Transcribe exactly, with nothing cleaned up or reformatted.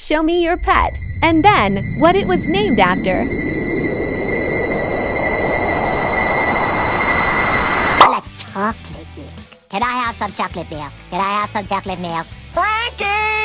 Show me your pet, and then what it was named after. Chocolate milk. Can I have some chocolate milk? Can I have some chocolate milk? Frankie!